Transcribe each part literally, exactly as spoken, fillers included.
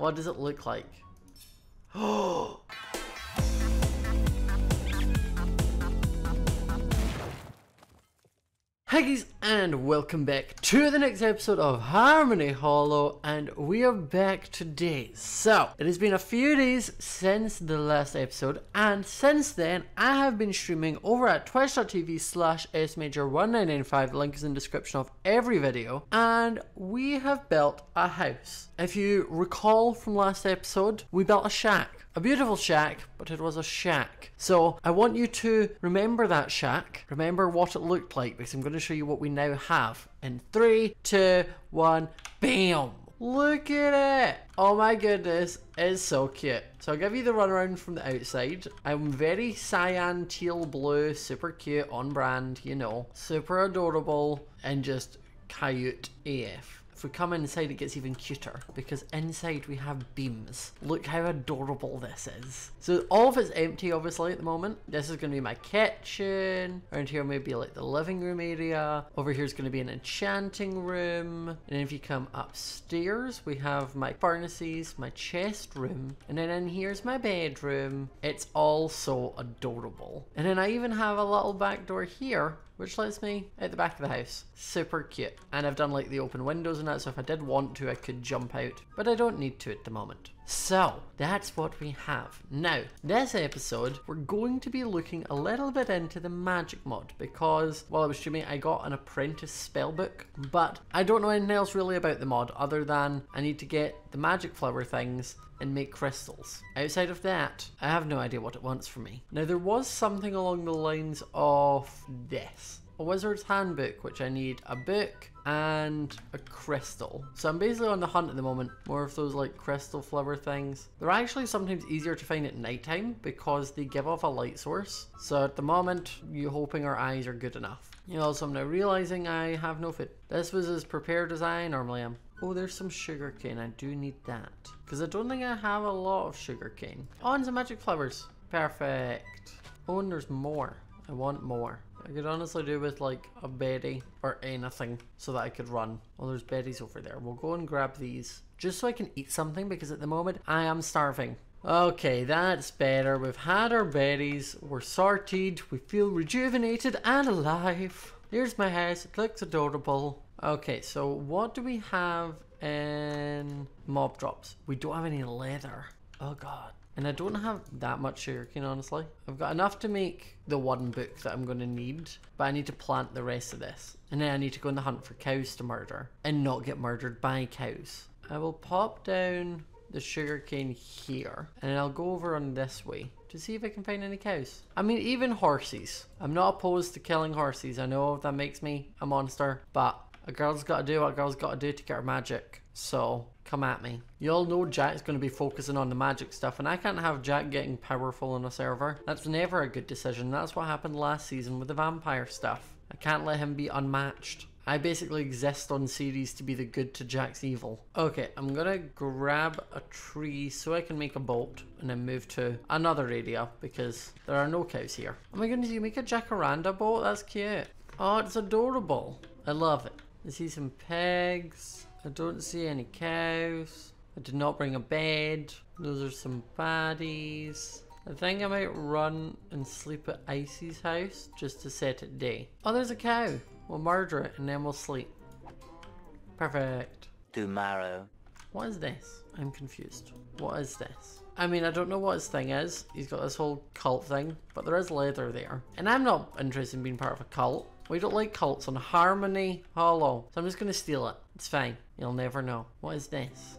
What does it look like? Oh! Hey guys, and welcome back to the next episode of Harmony Hollow, and we are back today. So it has been a few days since the last episode, and since then I have been streaming over at twitch dot t v slash s major one nine nine five, link is in the description of every video, and we have built a house. If you recall from last episode, we built a shack. A beautiful shack, but it was a shack. So I want you to remember that shack. Remember what it looked like, because I'm going to show you what we now have. In three, two, one, bam! Look at it! Oh my goodness, it's so cute. So I'll give you the runaround from the outside. I'm very cyan, teal, blue, super cute, on brand, you know. Super adorable, and just cute A F. If we come inside, it gets even cuter, because inside we have beams. Look how adorable this is. So all of it's empty, obviously, at the moment. This is going to be my kitchen. Around here maybe like the living room area. Over here is going to be an enchanting room. And then if you come upstairs, we have my furnaces, my chest room, and then in here's my bedroom. It's all so adorable. And then I even have a little back door here, which lets me out the back of the house. Super cute. And I've done like the open windows and that, so if I did want to, I could jump out, but I don't need to at the moment. So that's what we have. Now, this episode, we're going to be looking a little bit into the magic mod, because while I was streaming, I got an apprentice spellbook, but I don't know anything else really about the mod other than I need to get the magic flower things and make crystals. Outside of that, I have no idea what it wants from me. Now, there was something along the lines of this. A wizard's handbook, which I need a book and a crystal. So I'm basically on the hunt at the moment, more of those like crystal flower things. They're actually sometimes easier to find at nighttime because they give off a light source. So at the moment, you're hoping our eyes are good enough. You know, so I'm now realizing I have no food. This was as prepared as I normally am. Oh, there's some sugar cane. I do need that because I don't think I have a lot of sugar cane. Oh, and some magic flowers. Perfect. Oh, and there's more. I want more. I could honestly do with like a beddy or anything so that I could run. Oh, there's beddies over there. We'll go and grab these just so I can eat something, because at the moment I am starving. Okay, that's better. We've had our beddies. We're sorted. We feel rejuvenated and alive. Here's my house. It looks adorable. Okay, so what do we have in mob drops? We don't have any leather. Oh god. And I don't have that much sugarcane, honestly. I've got enough to make the one book that I'm going to need, but I need to plant the rest of this. And then I need to go on the hunt for cows to murder and not get murdered by cows. I will pop down the sugarcane here, and I'll go over on this way to see if I can find any cows. I mean, even horses. I'm not opposed to killing horses. I know that makes me a monster, but a girl's got to do what a girl's got to do to get her magic. So come at me. You all know Jack's going to be focusing on the magic stuff, and I can't have Jack getting powerful on a server. That's never a good decision. That's what happened last season with the vampire stuff. I can't let him be unmatched. I basically exist on series to be the good to Jack's evil. Okay, I'm going to grab a tree so I can make a bolt and then move to another area because there are no cows here. Oh my goodness, you make a jacaranda bolt? That's cute. Oh, it's adorable. I love it. I see some pigs. I don't see any cows. I did not bring a bed. Those are some baddies. I think I might run and sleep at Icy's house just to set it day. Oh, there's a cow. We'll murder it and then we'll sleep. Perfect. Tomorrow. What is this? I'm confused. What is this? I mean, I don't know what his thing is. He's got this whole cult thing, but there is leather there. And I'm not interested in being part of a cult. We don't like cults on Harmony Hollow. So I'm just going to steal it. It's fine. You'll never know. What is this?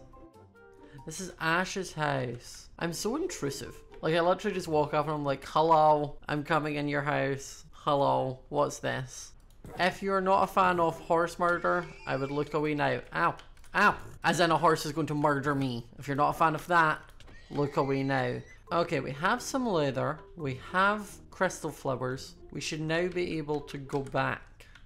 This is Ash's house. I'm so intrusive. Like, I literally just walk up and I'm like, hello, I'm coming in your house. Hello, what's this? If you're not a fan of horse murder, I would look away now. Ow. Ow. As in a horse is going to murder me. If you're not a fan of that, look away now. Okay, we have some leather. We have crystal flowers. We should now be able to go back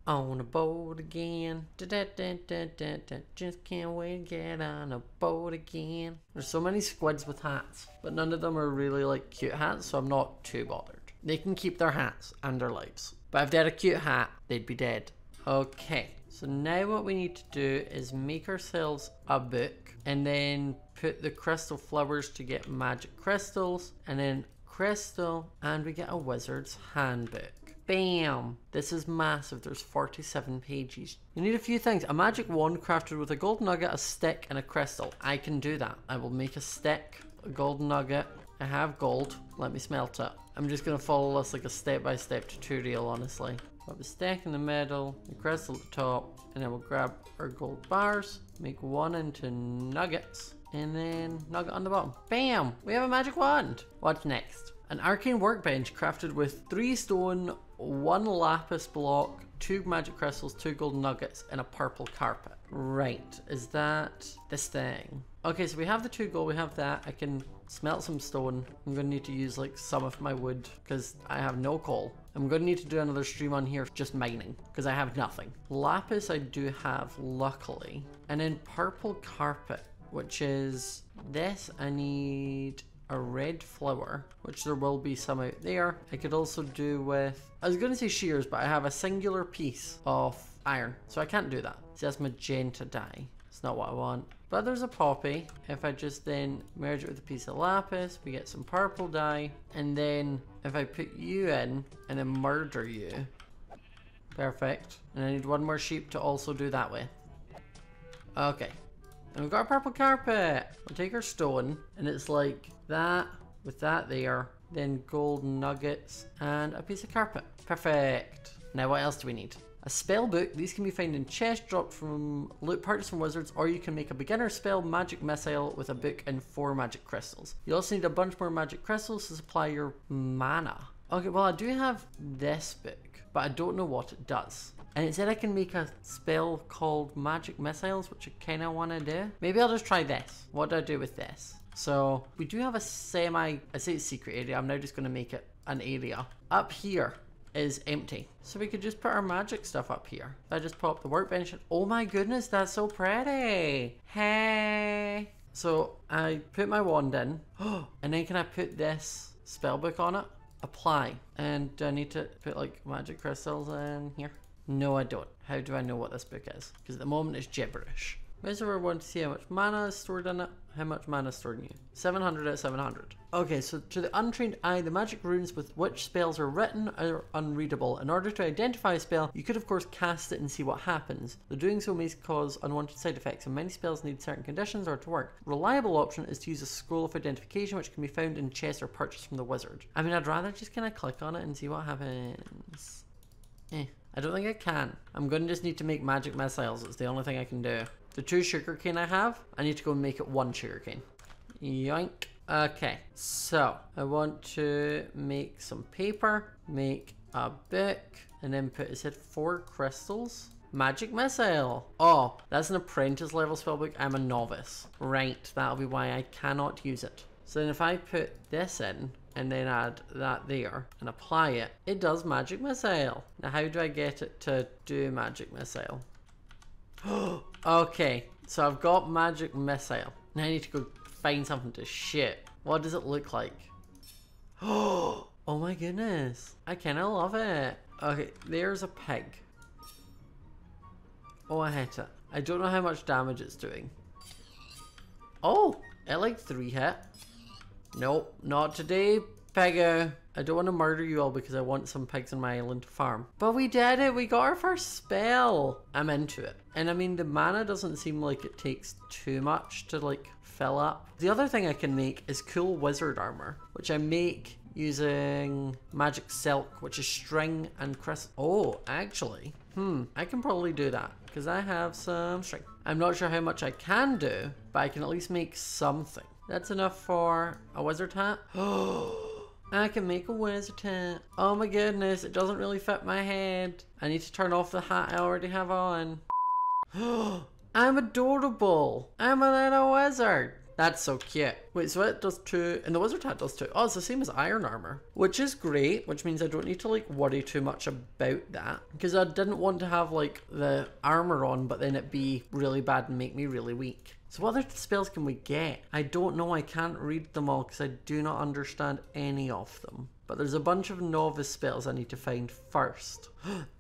on a boat again. Da, da, da, da, da, da. Just can't wait to get on a boat again. There's so many squids with hats, but none of them are really like cute hats, so I'm not too bothered. They can keep their hats and their lives. But if they had a cute hat, they'd be dead. Okay, So now what we need to do is make ourselves a book and then put the crystal flowers to get magic crystals, and then crystal, and we get a wizard's handbook. Bam! This is massive. There's forty-seven pages. You need a few things. A magic wand crafted with a gold nugget, a stick, and a crystal. I can do that. I will make a stick, a gold nugget. I have gold. Let me smelt it. I'm just going to follow this like a step-by-step tutorial, honestly. Put the stick in the middle, the crystal at the top, and then we'll grab our gold bars, make one into nuggets, and then nugget on the bottom. Bam! We have a magic wand! What's next? An arcane workbench crafted with three stone, one lapis block, two magic crystals, two gold nuggets, and a purple carpet. Right, is that this thing? Okay, so we have the two gold, we have that. I can smelt some stone. I'm gonna need to use like some of my wood because I have no coal. I'm gonna need to do another stream on here just mining because I have nothing. Lapis I do have, luckily. And then purple carpet, which is this. I need a red flower, which there will be some out there. I could also do with, I was gonna say shears, but I have a singular piece of iron, so I can't do that. See, that's magenta dye. It's not what I want. But there's a poppy. If I just then merge it with a piece of lapis, we get some purple dye. And then if I put you in and then murder you, perfect. And I need one more sheep to also do that with. Okay. And we've got a purple carpet. We'll take our stone, and it's like that with that there, then gold nuggets and a piece of carpet. Perfect. Now what else do we need? A spell book. These can be found in chests dropped from loot parties from wizards, or you can make a beginner spell magic missile with a book and four magic crystals. You also need a bunch more magic crystals to supply your mana. Okay, well I do have this book, but I don't know what it does. And it said I can make a spell called magic missiles, which I kind of want to do. Maybe I'll just try this. What do I do with this? So we do have a semi, I say it's secret area. I'm now just going to make it an area. Up here is empty. So we could just put our magic stuff up here. I just pop the workbench and oh my goodness, that's so pretty. Hey. So I put my wand in and then can I put this spellbook on it? Apply. And do I need to put like magic crystals in here? No, I don't. How do I know what this book is? Because at the moment it's gibberish. Wizard want to see how much mana is stored in it. How much mana is stored in you? seven hundred out of seven hundred. Okay, so to the untrained eye, the magic runes with which spells are written are unreadable. In order to identify a spell, you could of course cast it and see what happens. The doing so may cause unwanted side effects, and many spells need certain conditions or to work. A reliable option is to use a scroll of identification, which can be found in chests or purchased from the wizard. I mean, I'd rather just kind of click on it and see what happens. Eh. I don't think I can. I'm gonna just need to make magic missiles. It's the only thing I can do. The two sugarcane I have, I need to go and make it one sugarcane. Yoink. Okay, so I want to make some paper, make a book, and then put, it said four crystals. Magic missile. Oh, that's an apprentice level spellbook. I'm a novice. Right, that'll be why I cannot use it. So then if I put this in, and then add that there and apply it, it does magic missile. Now how do I get it to do magic missile? Okay, so I've got magic missile. Now I need to go find something to shoot. What does it look like? Oh my goodness, I kind of love it. Okay, there's a pig. Oh, I hit it. I don't know how much damage it's doing. Oh, it like three hit. Nope, not today, Peggy. I don't want to murder you all because I want some pigs on my island to farm. But we did it, we got our first spell. I'm into it. And I mean, the mana doesn't seem like it takes too much to like fill up. The other thing I can make is cool wizard armor, which I make using magic silk, which is string and crystal. Oh, actually, hmm, I can probably do that because I have some string. I'm not sure how much I can do, but I can at least make something. That's enough for a wizard hat. Oh, I can make a wizard hat. Oh my goodness, it doesn't really fit my head. I need to turn off the hat I already have on. Oh, I'm adorable. I'm a little wizard. That's so cute. Wait, so it does too, and the wizard hat does too. Oh, it's the same as iron armor, which is great, which means I don't need to like worry too much about that because I didn't want to have like the armor on, but then it'd be really bad and make me really weak. So what other spells can we get? I don't know, I can't read them all because I do not understand any of them. But there's a bunch of novice spells I need to find first.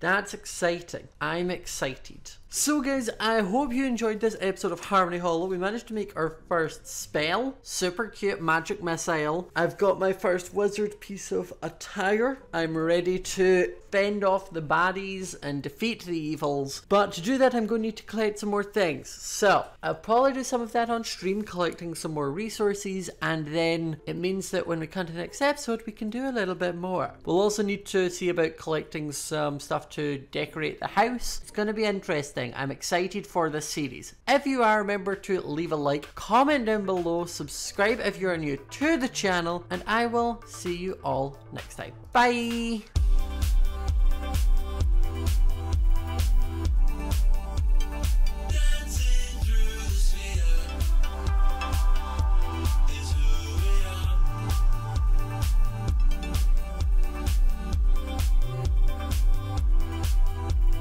That's exciting. I'm excited. So guys, I hope you enjoyed this episode of Harmony Hollow. We managed to make our first spell. Super cute magic missile. I've got my first wizard piece of attire. I'm ready to fend off the baddies and defeat the evils. But to do that, I'm going to need to collect some more things. So I'll probably do some of that on stream, collecting some more resources. And then it means that when we come to the next episode, we can do a little bit more. We'll also need to see about collecting some stuff to decorate the house. It's going to be interesting. I'm excited for this series. If you are, remember to leave a like, comment down below, subscribe if you're new to the channel, and I will see you all next time. Bye!